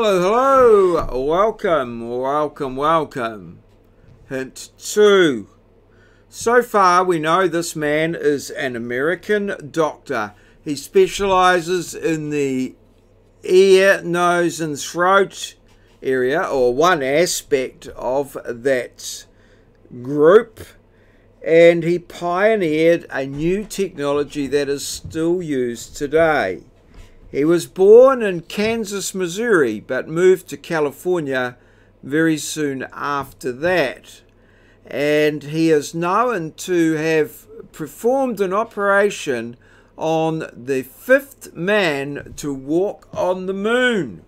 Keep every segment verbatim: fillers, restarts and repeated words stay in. Hello, hello, welcome, welcome, welcome. Hint two. So far we know this man is an American doctor. He specializes in the ear, nose and throat area, or one aspect of that group, and he pioneered a new technology that is still used today. He was born in Kansas, Missouri, but moved to California very soon after that. And he is known to have performed an operation on the fifth man to walk on the moon.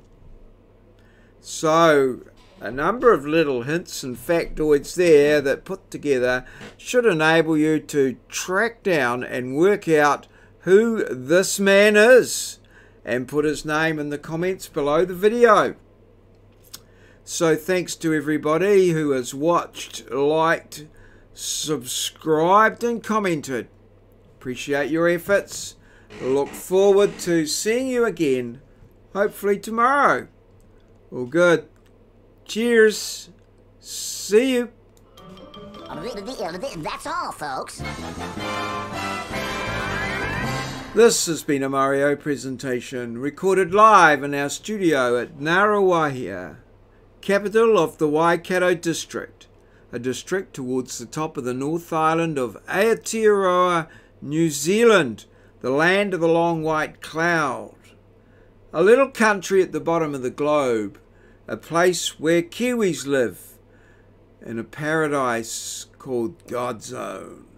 So, a number of little hints and factoids there that put together should enable you to track down and work out who this man is, and put his name in the comments below the video. So thanks to everybody who has watched, liked, subscribed and commented. Appreciate your efforts. Look forward to seeing you again, hopefully tomorrow. All good. Cheers. See you. That's all, folks. This has been a Mario presentation, recorded live in our studio at Ngaruawahia, capital of the Waikato district, a district towards the top of the North Island of Aotearoa, New Zealand, the land of the long white cloud. A little country at the bottom of the globe, a place where Kiwis live, in a paradise called God's Own.